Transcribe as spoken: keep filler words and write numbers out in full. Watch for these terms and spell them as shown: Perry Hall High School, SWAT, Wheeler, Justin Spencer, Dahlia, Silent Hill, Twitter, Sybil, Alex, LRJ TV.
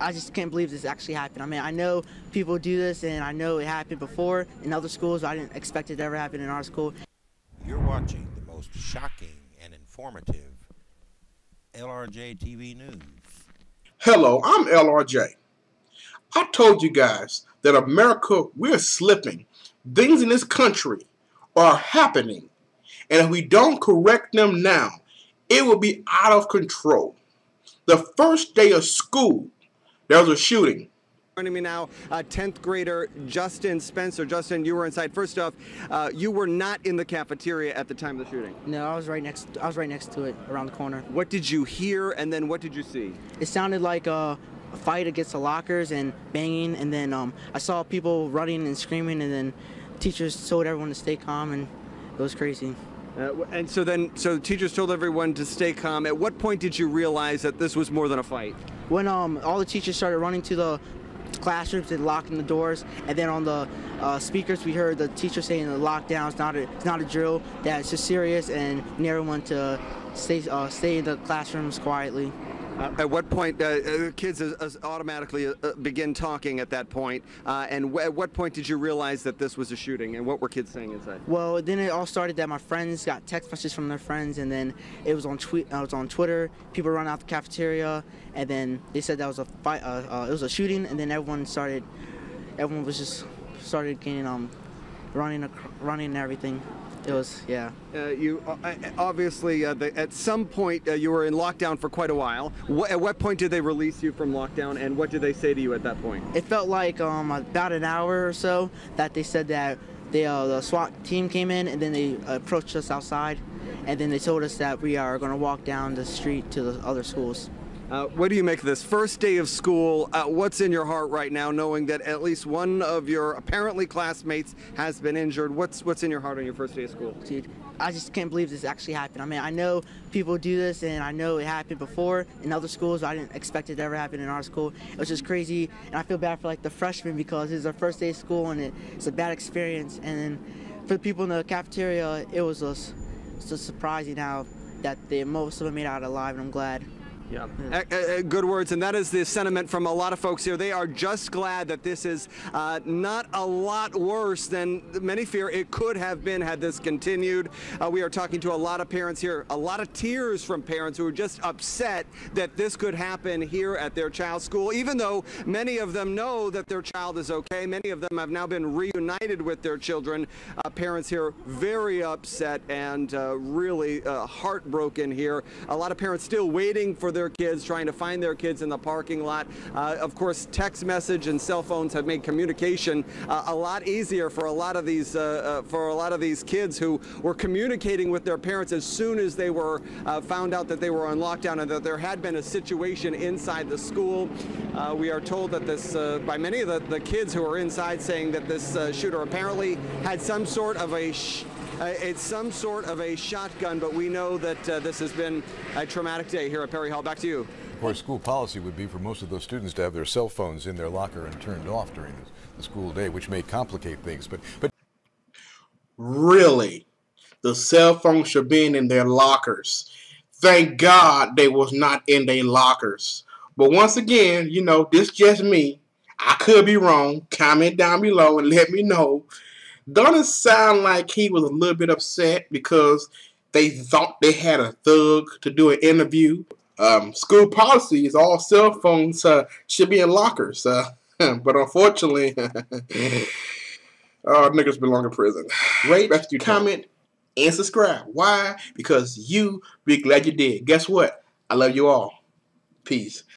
I just can't believe this actually happened. I mean, I know people do this, and I know it happened before in other schools. But I didn't expect it to ever happen in our school. You're watching the most shocking and informative L R J T V News. Hello, I'm L R J. I told you guys that America, we're slipping. Things in this country are happening. And if we don't correct them now, it will be out of control. The first day of school, there was a shooting. Joining me now, uh, tenth grader Justin Spencer. Justin, you were inside. First off, uh, you were not in the cafeteria at the time of the shooting. No, I was right next. I was right next to it, around the corner. What did you hear, and then what did you see? It sounded like a, a fight against the lockers and banging, and then um, I saw people running and screaming, and then teachers told everyone to stay calm, and it was crazy. Uh, and so then, so teachers told everyone to stay calm. At what point did you realize that this was more than a fight? When um, all the teachers started running to the classrooms and locking the doors, and then on the uh, speakers we heard the teacher saying the lockdown is not a, it's not a drill, that it's just serious, and need everyone to stay uh, stay in the classrooms quietly. Uh, at what point uh, kids uh, automatically uh, begin talking at that point, uh, and w at what point did you realize that this was a shooting, and what were kids saying inside? Well, then it all started that my friends got text messages from their friends, and then it was on tweet. Uh, it was on Twitter. People ran out the cafeteria, and then they said that was a fight. Uh, uh, it was a shooting, and then everyone started. Everyone was just started getting um, running, running, and everything. It was, yeah. Uh, you uh, obviously, uh, the, at some point, uh, you were in lockdown for quite a while. What, at what point did they release you from lockdown, and what did they say to you at that point? It felt like um, about an hour or so that they said that they, uh, the SWAT team came in, and then they approached us outside, and then they told us that we are going to walk down the street to the other schools. Uh, what do you make of this? First day of school, uh, what's in your heart right now, knowing that at least one of your apparently classmates has been injured? What's what's in your heart on your first day of school? Dude, I just can't believe this actually happened. I mean, I know people do this, and I know it happened before in other schools. But I didn't expect it to ever happen in our school. It was just crazy, and I feel bad for like the freshmen because it's their first day of school, and it, it's a bad experience. And then for the people in the cafeteria, it was just, just surprising how that they, most of them made out alive, and I'm glad. Yeah, yeah. Uh, uh, good words, and that is the sentiment from a lot of folks here. They are just glad that this is uh, not a lot worse than many fear it could have been had this continued. Uh, we are talking to a lot of parents here, a lot of tears from parents who are just upset that this could happen here at their child's school, even though many of them know that their child is okay. Many of them have now been reunited with their children. Uh, parents here very upset and uh, really uh, heartbroken here. A lot of parents still waiting for their kids, trying to find their kids in the parking lot. Uh, of course, text message and cell phones have made communication uh, a lot easier for a lot of these uh, uh, for a lot of these kids who were communicating with their parents as soon as they were uh, found out that they were on lockdown and that there had been a situation inside the school. Uh, we are told that this uh, by many of the, the kids who are inside, saying that this uh, shooter apparently had some sort of a sh Uh, it's some sort of a shotgun, but we know that uh, this has been a traumatic day here at Perry Hall. Back to you. Of course, school policy would be for most of those students to have their cell phones in their locker and turned off during the school day, which may complicate things. But, but really, the cell phones should be in their lockers. Thank God they was not in their lockers. But once again, you know, this just me. I could be wrong. Comment down below and let me know. Doesn't sound like he was a little bit upset because they thought they had a thug to do an interview. Um, school policy is all cell phones uh, should be in lockers, uh, but unfortunately, oh, niggas belong in prison. Rate, rescue, comment, and subscribe. Why? Because you be glad you did. Guess what? I love you all. Peace.